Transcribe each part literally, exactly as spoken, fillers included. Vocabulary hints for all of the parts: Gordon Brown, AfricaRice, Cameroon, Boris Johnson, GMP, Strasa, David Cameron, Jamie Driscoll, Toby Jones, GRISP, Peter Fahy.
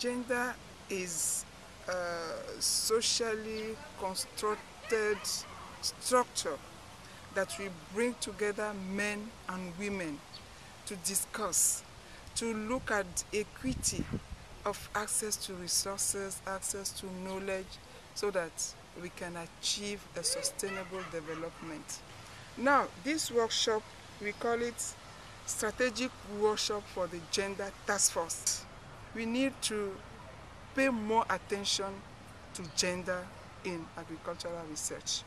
Gender is a socially constructed structure that will bring together men and women to discuss, to look at equity of access to resources, access to knowledge, so that we can achieve a sustainable development. Now, this workshop, we call it Strategic Workshop for the Gender Task Force. We need to pay more attention to gender in agricultural research.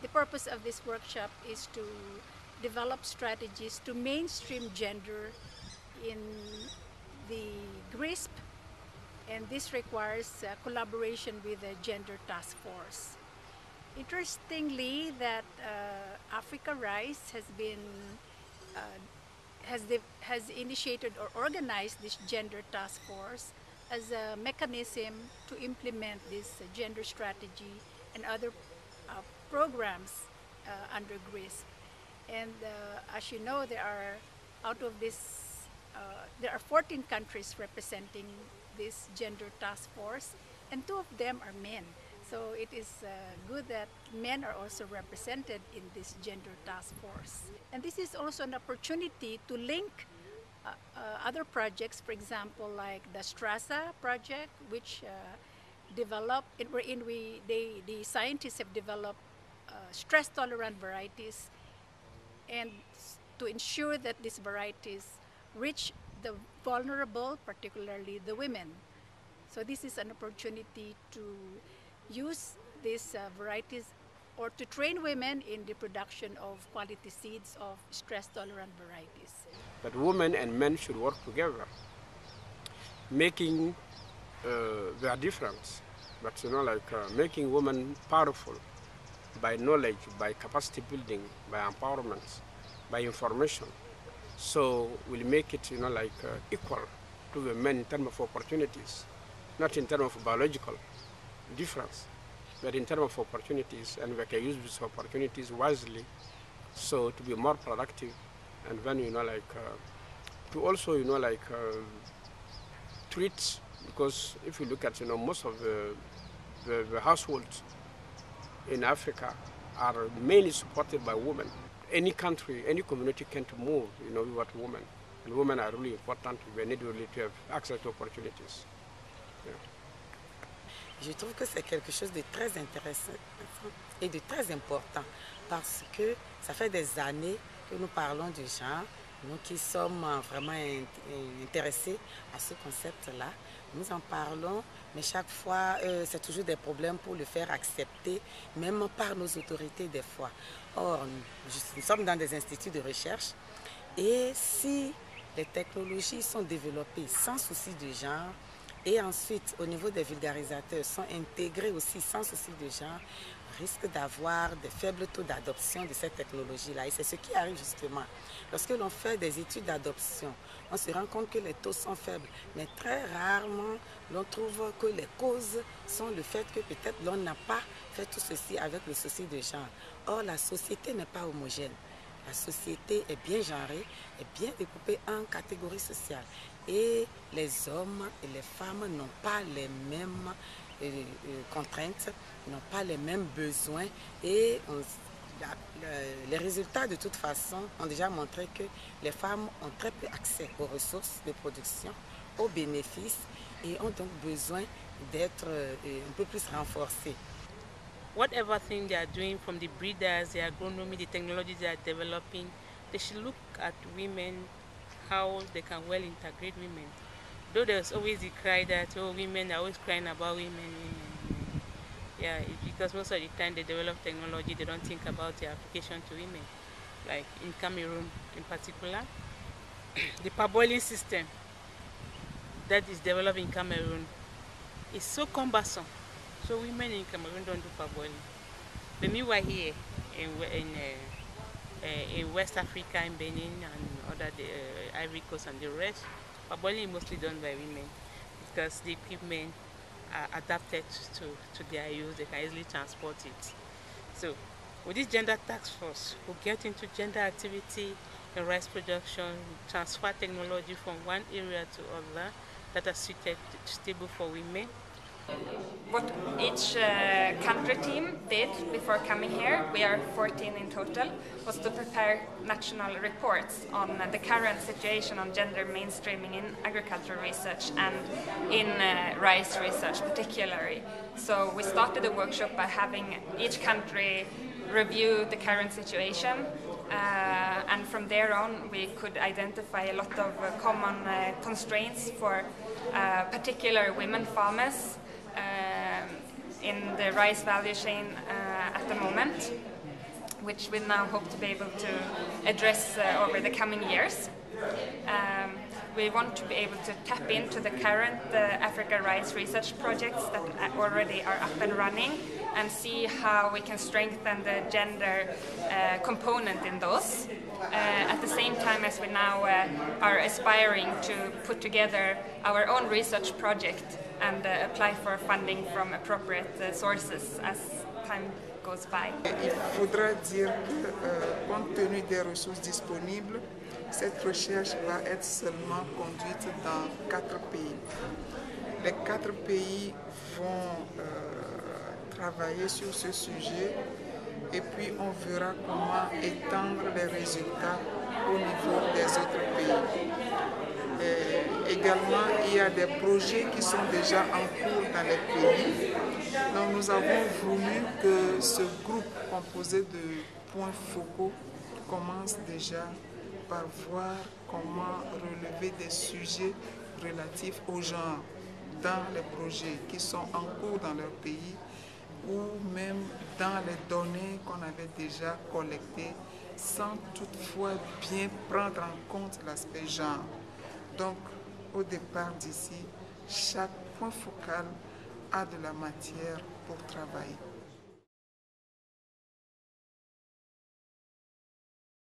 The purpose of this workshop is to develop strategies to mainstream gender in the GRISP, and this requires uh, collaboration with the Gender Task Force. Interestingly, that uh, AfricaRice has been uh, has has initiated or organized this Gender Task Force as a mechanism to implement this uh, gender strategy and other uh, programs uh, under GRISP. And uh, as you know, there are out of this uh, there are fourteen countries representing this gender task force, and two of them are men. So it is uh, good that men are also represented in this gender task force. And this is also an opportunity to link uh, uh, other projects, for example, like the Strasa project, which uh, developed, and wherein we, they, the scientists have developed uh, stress-tolerant varieties, and to ensure that these varieties reach the vulnerable, particularly the women. So this is an opportunity to use these uh, varieties or to train women in the production of quality seeds of stress-tolerant varieties. But women and men should work together, making uh, their difference, but you know, like uh, making women powerful by knowledge, by capacity building, by empowerment, by information. So we'll make it, you know, like uh, equal to the men in terms of opportunities, not in terms of biological difference, but in terms of opportunities, and we can use these opportunities wisely, so to be more productive, and then, you know, like uh, to also, you know, like uh, treat, because if you look at, you know, most of the, the, the households in Africa are mainly supported by women. Any country, any community can't move, you know, without women. And women are really important. We need really to have access to opportunities. Yeah. Je trouve que c'est quelque chose de très intéressant et de très important, parce que ça fait des années que nous parlons du genre, nous qui sommes vraiment intéressés à ce concept-là. Nous en parlons, mais chaque fois, euh, c'est toujours des problèmes pour le faire accepter, même par nos autorités des fois. Or, nous sommes dans des instituts de recherche, et si les technologies sont développées sans souci de genre, et ensuite, au niveau des vulgarisateurs, sont intégrés aussi sans souci de genre, risque d'avoir des faibles taux d'adoption de cette technologie-là. Et c'est ce qui arrive justement. Lorsque l'on fait des études d'adoption, on se rend compte que les taux sont faibles. Mais très rarement, l'on trouve que les causes sont le fait que peut-être l'on n'a pas fait tout ceci avec le souci de genre. Or, la société n'est pas homogène. La société est bien genrée, est bien découpée en catégories sociales. Et les hommes et les femmes n'ont pas les mêmes euh, contraintes, n'ont pas les mêmes besoins, et on, la, le, les résultats de toute façon ont déjà montré que les femmes ont très peu accès aux ressources de production, aux bénéfices, et ont donc besoin d'être euh, un peu plus renforcées. Whatever thing they are doing, from the breeders, the agronomy, the technologies they are developing, they should look at women, how they can well integrate women. Though there's always the cry that, oh, women are always crying about women, women, women. Yeah, it's because most of the time they develop technology, they don't think about the application to women. Like in Cameroon in particular, the parboiling system that is developed in Cameroon is so cumbersome. So women in Cameroon don't do parboiling. But meanwhile here in, in uh, Uh, in West Africa, in Benin and other the, uh, Ivory Coast and the rest, parboiling is mostly done by women because the equipment are adapted to, to their use, they can easily transport it. So with this gender task force, we we'll get into gender activity in rice production, transfer technology from one area to other that are suitable for women. What each uh, country team did before coming here, we are fourteen in total, was to prepare national reports on uh, the current situation on gender mainstreaming in agricultural research and in uh, rice research particularly. So we started the workshop by having each country review the current situation, uh, and from there on we could identify a lot of uh, common uh, constraints for uh, particular women farmers Uh, in the rice value chain uh, at the moment, which we now hope to be able to address uh, over the coming years. Um, we want to be able to tap into the current uh, AfricaRice research projects that already are up and running and see how we can strengthen the gender uh, component in those. Uh, at the same time as we now uh, are aspiring to put together our own research project and uh, apply for funding from appropriate uh, sources as time goes by. Il faudra dire que, euh, compte tenu des ressources disponibles, cette recherche va être seulement conduite dans quatre pays. Les quatre pays vont euh, travailler sur ce sujet et puis on verra comment étendre les résultats au niveau des autres pays. Et également, il y a des projets qui sont déjà en cours dans les pays. Donc nous avons voulu que ce groupe composé de points focaux commence déjà par voir comment relever des sujets relatifs au genre dans les projets qui sont en cours dans leur pays ou même dans les données qu'on avait déjà collectées sans toutefois bien prendre en compte l'aspect genre. Donc, au départ d'ici, chaque point focal a de la matière pour travailler.